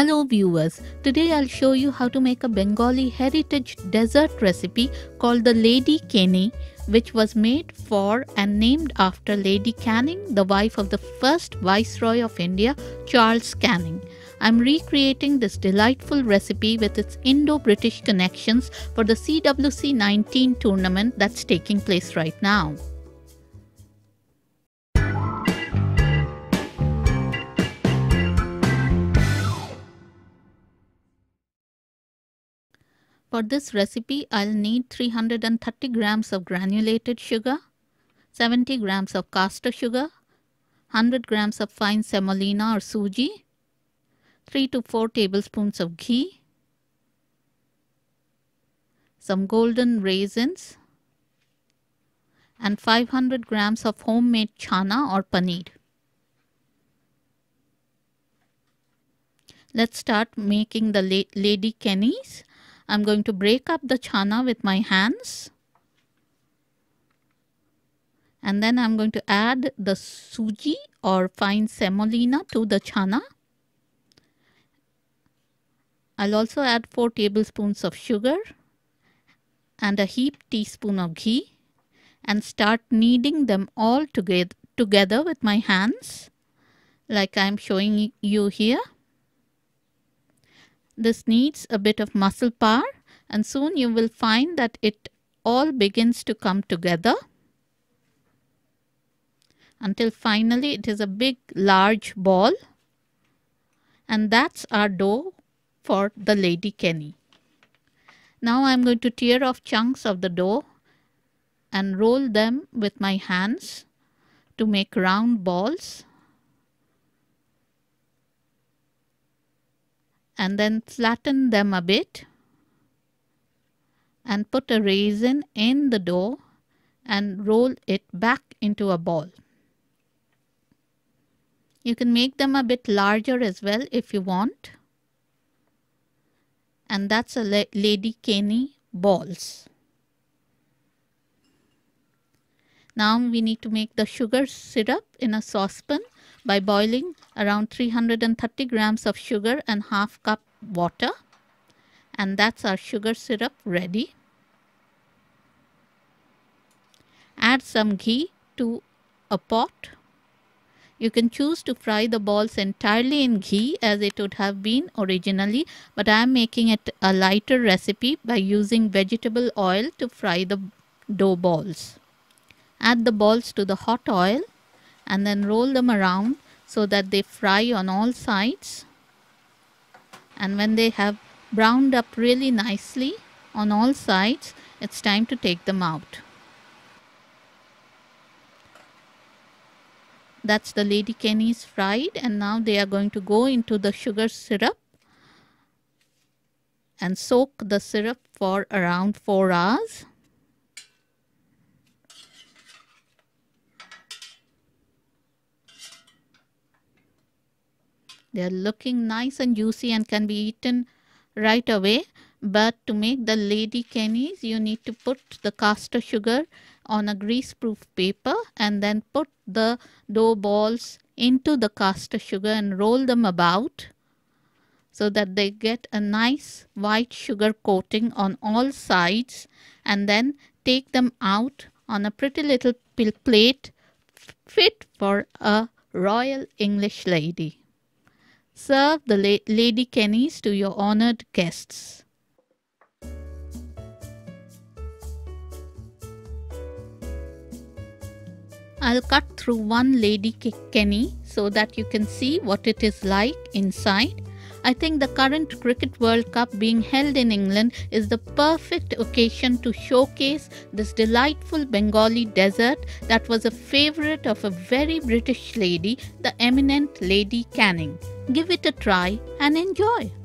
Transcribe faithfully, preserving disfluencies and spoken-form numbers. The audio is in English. Hello viewers, today I'll show you how to make a Bengali heritage dessert recipe called the Lady Kenny, which was made for and named after Lady Canning, the wife of the first Viceroy of India, Charles Canning. I'm recreating this delightful recipe with its Indo-British connections for the C W C nineteen tournament that's taking place right now. For this recipe, I'll need three hundred thirty grams of granulated sugar, seventy grams of caster sugar, one hundred grams of fine semolina or suji, three to four tablespoons of ghee, some golden raisins, and five hundred grams of homemade chhana or paneer. Let's start making the la Lady Kennies. I'm going to break up the chhana with my hands, and then I'm going to add the suji or fine semolina to the chhana. I'll also add four tablespoons of sugar and a heap teaspoon of ghee and start kneading them all together, together with my hands like I'm showing you here. This needs a bit of muscle power, and soon you will find that it all begins to come together until finally it is a big large ball, and that's our dough for the Lady Kenny. Now I'm going to tear off chunks of the dough and roll them with my hands to make round balls, and then flatten them a bit and put a raisin in the dough and roll it back into a ball. You can make them a bit larger as well if you want. And that's a la Lady Kenny balls. Now we need to make the sugar syrup in a saucepan by boiling around three hundred thirty grams of sugar and half cup water, and that's our sugar syrup ready. Add some ghee to a pot. You can choose to fry the balls entirely in ghee as it would have been originally, but I am making it a lighter recipe by using vegetable oil to fry the dough balls. Add the balls to the hot oil and then roll them around so that they fry on all sides. And when they have browned up really nicely on all sides, it's time to take them out. That's the Lady Kennies fried, and now they are going to go into the sugar syrup and soak the syrup for around four hours. They are looking nice and juicy and can be eaten right away. But to make the Lady Kennies, you need to put the caster sugar on a greaseproof paper and then put the dough balls into the caster sugar and roll them about so that they get a nice white sugar coating on all sides, and then take them out on a pretty little plate fit for a royal English lady. Serve the la Lady Kennies to your honored guests. I'll cut through one Lady Kenny so that you can see what it is like inside. I think the current Cricket World Cup being held in England is the perfect occasion to showcase this delightful Bengali dessert that was a favourite of a very British lady, the eminent Lady Canning. Give it a try and enjoy.